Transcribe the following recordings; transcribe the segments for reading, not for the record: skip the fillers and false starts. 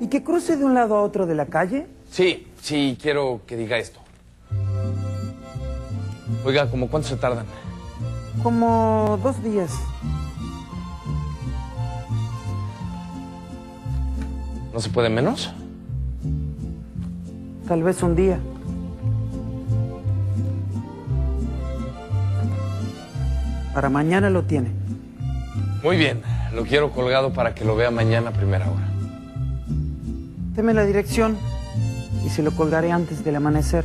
¿Y que cruce de un lado a otro de la calle? Sí, sí, quiero que diga esto. Oiga, ¿cómo cuánto se tardan? Como 2 días. ¿No se puede menos? Tal vez un día. Para mañana lo tiene. Muy bien, lo quiero colgado para que lo vea mañana a primera hora. Deme la dirección y se lo colgaré antes del amanecer.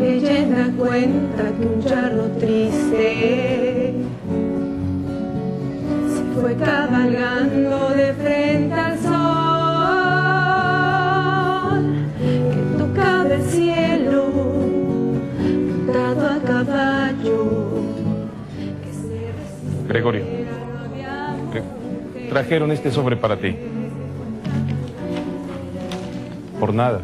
Leyenda cuenta que un charro triste se fue cabalgando de frente al sol, que tocaba el cielo, montado a caballo. Gregorio, trajeron este sobre para ti. Por nada.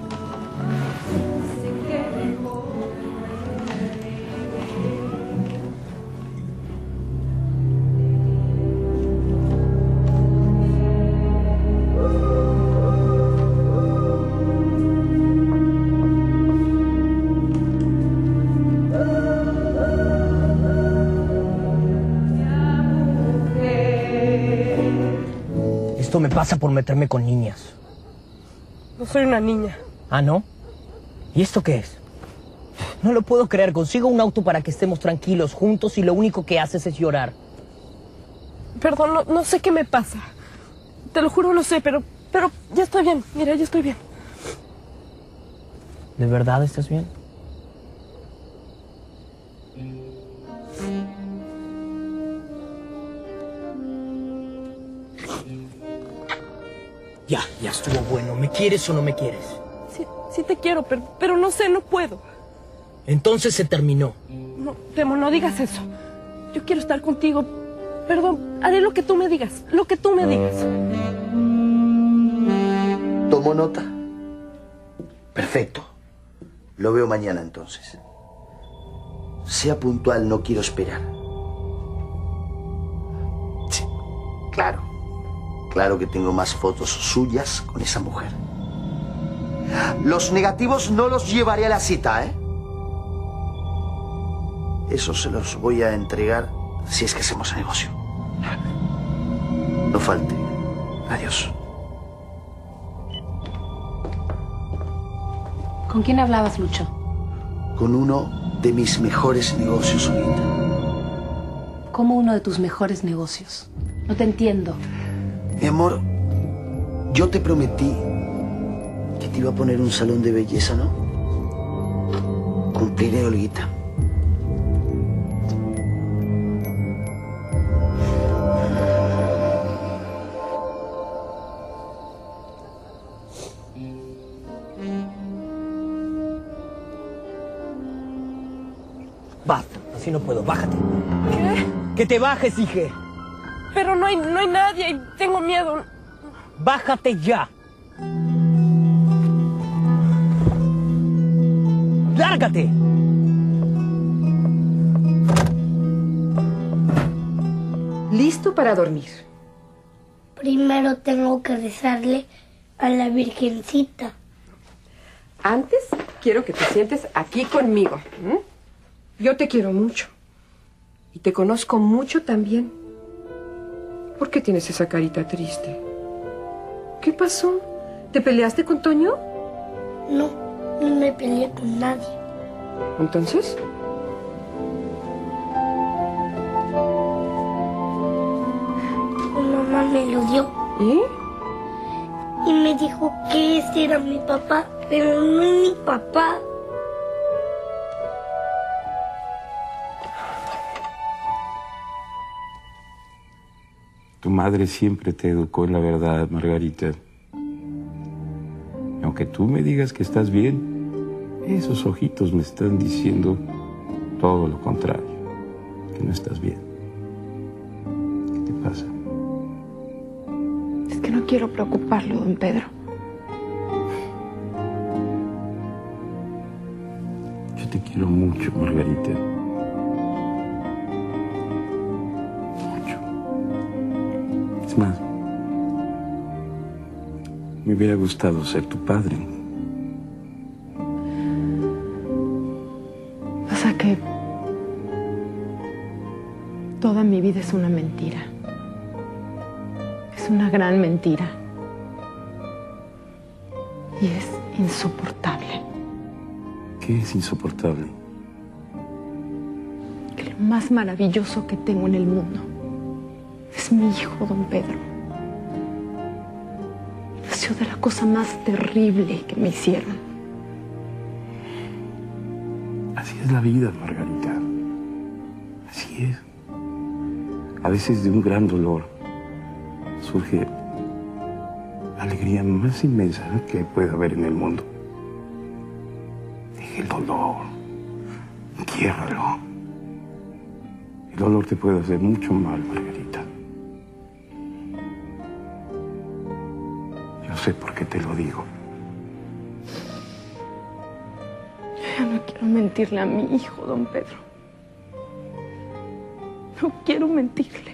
Esto me pasa por meterme con niñas. No soy una niña. ¿Ah, no? ¿Y esto qué es? No lo puedo creer. Consigo un auto para que estemos tranquilos juntos y lo único que haces es llorar. Perdón, no sé qué me pasa. Te lo juro, no sé, pero ya estoy bien. Mira, ya estoy bien. ¿De verdad estás bien? Ya estuvo bueno. ¿Me quieres o no me quieres? Sí, sí te quiero, pero no sé, no puedo. Entonces se terminó. No, Temo, no digas eso. Yo quiero estar contigo. Perdón, haré lo que tú me digas, lo que tú me digas. ¿Tomo nota? Perfecto. Lo veo mañana, entonces. Sea puntual, no quiero esperar. Sí, claro. Claro que tengo más fotos suyas con esa mujer. Los negativos no los llevaré a la cita, ¿eh? Eso se los voy a entregar si es que hacemos negocio. No falte. Adiós. ¿Con quién hablabas, Lucho? Con uno de mis mejores negocios, Olita. ¿Cómo uno de tus mejores negocios? No te entiendo. Mi amor, yo te prometí que te iba a poner un salón de belleza, ¿no? Cumpliré, Olguita. Basta, así no puedo, bájate. ¿Qué? Que te bajes, hija. Pero no hay nadie y tengo miedo. Bájate ya. ¡Lárgate! ¿Listo para dormir? Primero tengo que rezarle a la Virgencita. Antes quiero que te sientes aquí conmigo. Yo te quiero mucho. Y te conozco mucho también. ¿Por qué tienes esa carita triste? ¿Qué pasó? ¿Te peleaste con Toño? No, no me peleé con nadie. ¿Entonces? Mi mamá me lo dio. ¿Eh? Y me dijo que ese era mi papá, pero no es mi papá. Tu madre siempre te educó en la verdad, Margarita. Aunque tú me digas que estás bien, esos ojitos me están diciendo todo lo contrario, que no estás bien. ¿Qué te pasa? Es que no quiero preocuparlo, don Pedro. Yo te quiero. quiero mucho, Margarita. Mucho. Es más, me hubiera gustado ser tu padre. Pasa que toda mi vida es una mentira. Es una gran mentira. Y es insoportable. ¿Qué es insoportable? Que lo más maravilloso que tengo en el mundo es mi hijo, don Pedro. Nació de la cosa más terrible que me hicieron. Así es la vida, Margarita. Así es. A veces de un gran dolor surge la alegría más inmensa que puede haber en el mundo. Deja el dolor, entiérralo. El dolor te puede hacer mucho mal, Margarita. Yo sé por qué te lo digo. Yo ya no quiero mentirle a mi hijo, don Pedro. No quiero mentirle.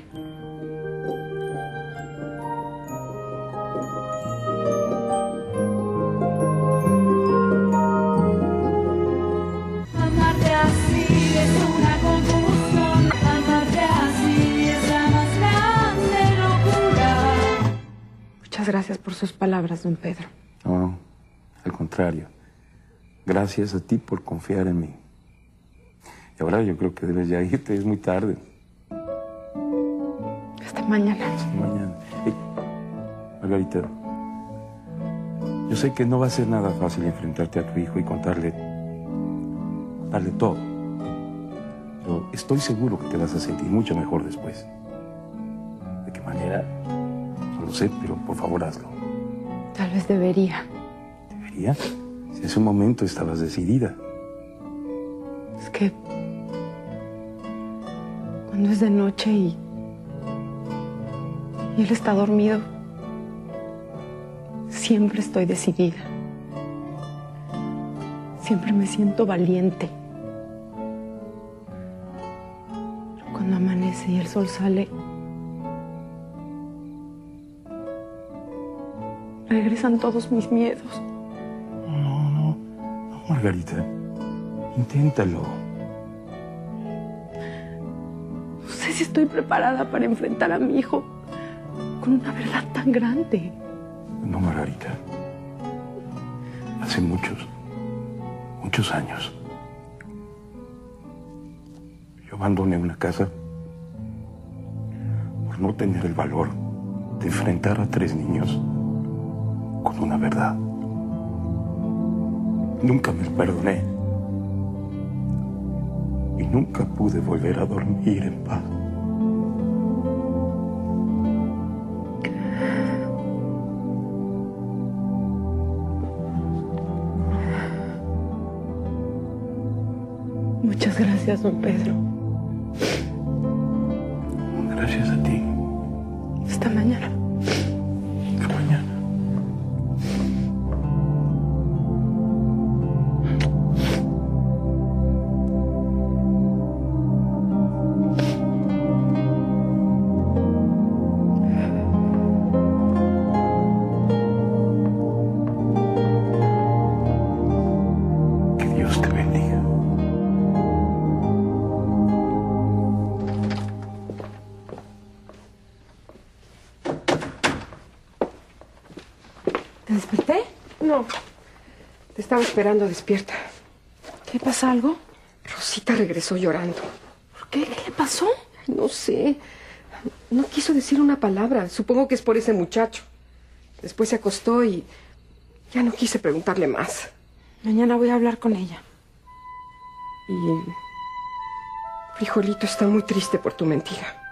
Gracias por sus palabras, don Pedro. No, al contrario. Gracias a ti por confiar en mí. Y ahora yo creo que debes ya irte, es muy tarde. Hasta mañana. Hasta mañana. Hey, Margarita, yo sé que no va a ser nada fácil enfrentarte a tu hijo y contarle todo. Pero estoy seguro que te vas a sentir mucho mejor después. ¿De qué manera? Lo sé, pero por favor hazlo. Tal vez debería. ¿Debería? Si en su momento estabas decidida. Es que cuando es de noche y él está dormido, siempre estoy decidida. Siempre me siento valiente. Pero cuando amanece y el sol sale, regresan todos mis miedos. No, Margarita. Inténtalo. No sé si estoy preparada para enfrentar a mi hijo con una verdad tan grande. No, Margarita. Hace muchos años, yo abandoné una casa por no tener el valor de enfrentar a 3 niños con una verdad. Nunca me perdoné y nunca pude volver a dormir en paz. Muchas gracias, don Pedro. Gracias a ti. Hasta mañana. ¿Te desperté? No. Te estaba esperando despierta. ¿Qué pasa algo? Rosita regresó llorando. ¿Por qué? ¿Qué le pasó? No sé. No quiso decir una palabra. Supongo que es por ese muchacho. Después se acostó y ya no quise preguntarle más. Mañana voy a hablar con ella. Y Frijolito está muy triste por tu mentira.